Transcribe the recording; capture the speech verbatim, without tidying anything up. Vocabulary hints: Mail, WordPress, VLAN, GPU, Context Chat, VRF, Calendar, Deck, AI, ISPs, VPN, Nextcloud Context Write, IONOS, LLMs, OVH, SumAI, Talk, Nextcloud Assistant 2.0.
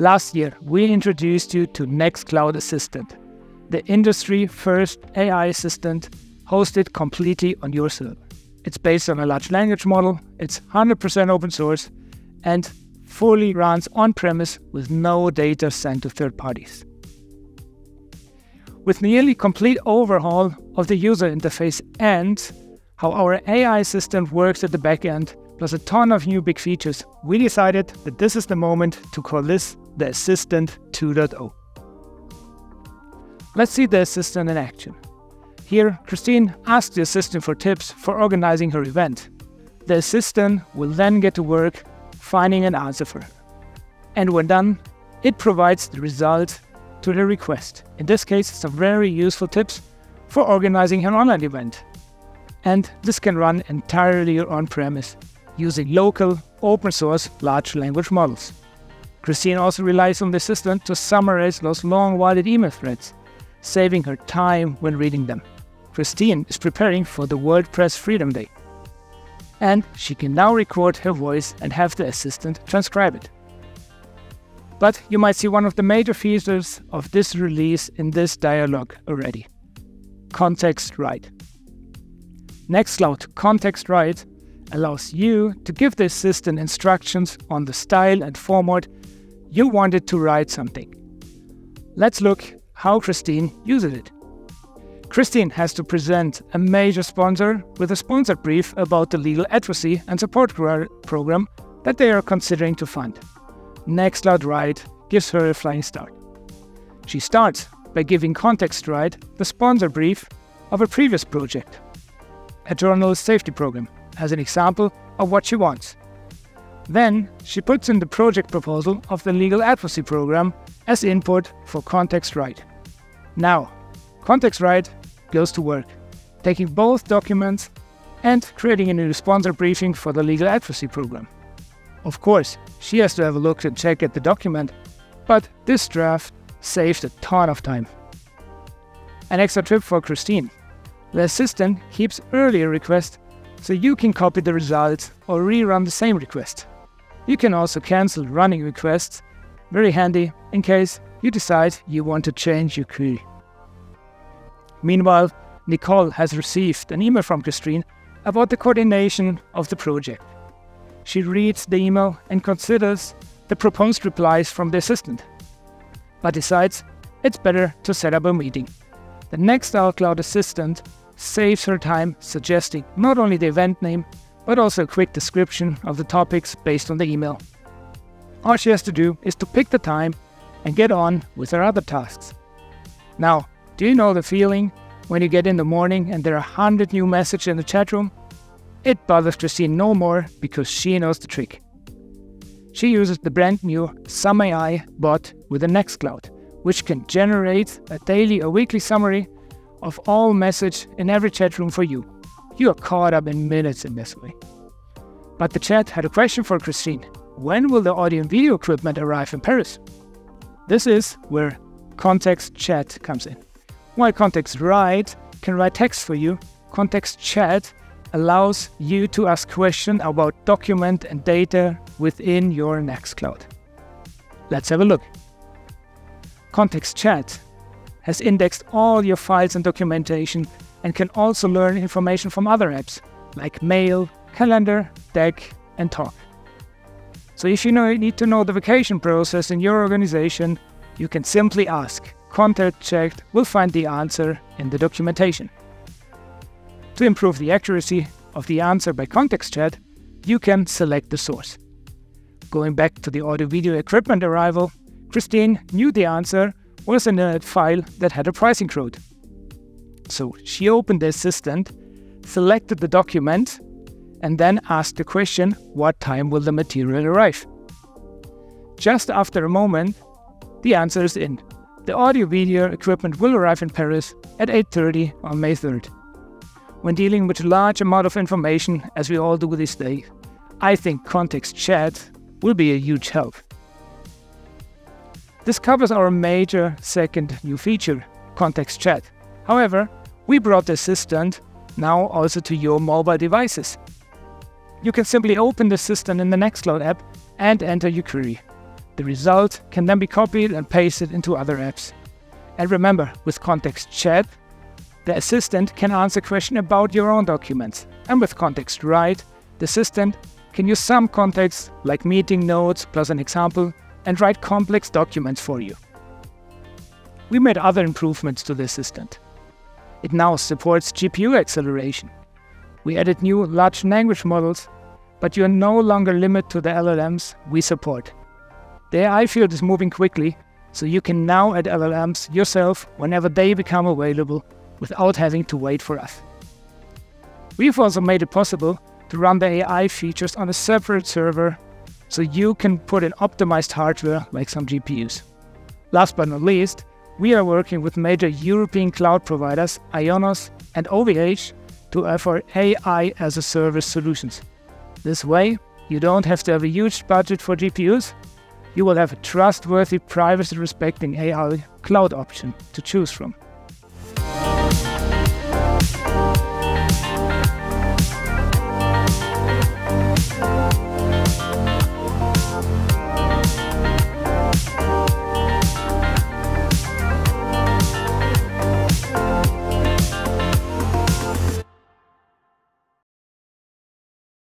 Last year, we introduced you to Nextcloud Assistant, the industry-first A I assistant hosted completely on your server. It's based on a large language model, it's one hundred percent open source, and fully runs on-premise with no data sent to third parties. With nearly complete overhaul of the user interface and how our A I assistant works at the backend, plus a ton of new big features, we decided that this is the moment to call this the Assistant two point oh. Let's see the assistant in action. Here, Christine asks the assistant for tips for organizing her event. The assistant will then get to work finding an answer for her. And when done, it provides the result to the request. In this case, some very useful tips for organizing an online event. And this can run entirely on-premise using local, open-source large language models. Christine also relies on the assistant to summarize those long-winded email threads, saving her time when reading them. Christine is preparing for the WordPress Freedom Day. And she can now record her voice and have the assistant transcribe it. But you might see one of the major features of this release in this dialogue already. Context Write. Nextcloud Context Write allows you to give the assistant instructions on the style and format you want it to write something. Let's look how Christine uses it. Christine has to present a major sponsor with a sponsored brief about the legal advocacy and support program that they are considering to fund. Nextcloud Write gives her a flying start. She starts by giving Context Write the sponsor brief of a previous project, a journalist safety program, as an example of what she wants. Then she puts in the project proposal of the legal advocacy program as input for Context Write. Now, Context Write goes to work, taking both documents and creating a new sponsor briefing for the legal advocacy program. Of course, she has to have a look and check at the document, but this draft saved a ton of time. An extra tip for Christine. The assistant keeps earlier requests, so you can copy the results or rerun the same request. You can also cancel running requests, very handy in case you decide you want to change your query. Meanwhile, Nicole has received an email from Christine about the coordination of the project. She reads the email and considers the proposed replies from the assistant, but decides it's better to set up a meeting. The Nextcloud Assistant saves her time, suggesting not only the event name, but also a quick description of the topics based on the email. All she has to do is to pick the time and get on with her other tasks. Now, do you know the feeling when you get in the morning and there are one hundred new messages in the chat room? It bothers Christine no more because she knows the trick. She uses the brand new SumAI bot with the Nextcloud, which can generate a daily or weekly summary of all messages in every chat room for you. You are caught up in minutes in this way. But the chat had a question for Christine. When will the audio and video equipment arrive in Paris? This is where Context Chat comes in. While Context Write can write text for you, Context Chat allows you to ask questions about document and data within your Nextcloud. Let's have a look. Context Chat has indexed all your files and documentation and can also learn information from other apps like Mail, Calendar, Deck, and Talk. So if you know, need to know the vacation process in your organization, you can simply ask. Context Chat will find the answer in the documentation. To improve the accuracy of the answer by Context Chat, you can select the source. Going back to the audio-video equipment arrival, Christine knew the answer was in a file that had a pricing code. So she opened the assistant, selected the document, and then asked the question, what time will the material arrive? Just after a moment, the answer is in. The audio-video equipment will arrive in Paris at eight thirty on May third. When dealing with a large amount of information, as we all do these days, I think Context Chat will be a huge help. This covers our major second new feature, Context Chat. However, we brought the assistant now also to your mobile devices. You can simply open the assistant in the Nextcloud app and enter your query. The result can then be copied and pasted into other apps. And remember, with Context Chat, the assistant can answer questions about your own documents. And with Context Write, the assistant can use some context, like meeting notes plus an example, and write complex documents for you. We made other improvements to the assistant. It now supports G P U acceleration. We added new large language models, but you are no longer limited to the L L Ms we support. The A I field is moving quickly, so you can now add L L Ms yourself whenever they become available, without having to wait for us. We've also made it possible to run the A I features on a separate server, so you can put in optimized hardware like some G P Us. Last but not least, we are working with major European cloud providers IONOS and O V H to offer A I as a service solutions. This way, you don't have to have a huge budget for G P Us. You will have a trustworthy, privacy-respecting A I cloud option to choose from.